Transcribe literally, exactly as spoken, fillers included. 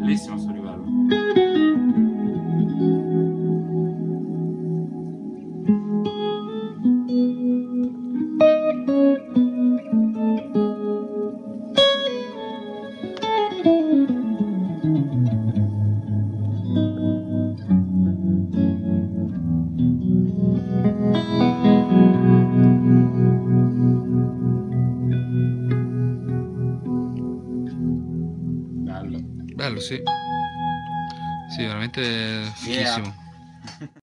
Bellissimo sto livello. Bello, sì. Sì, veramente fighissimo. Yeah.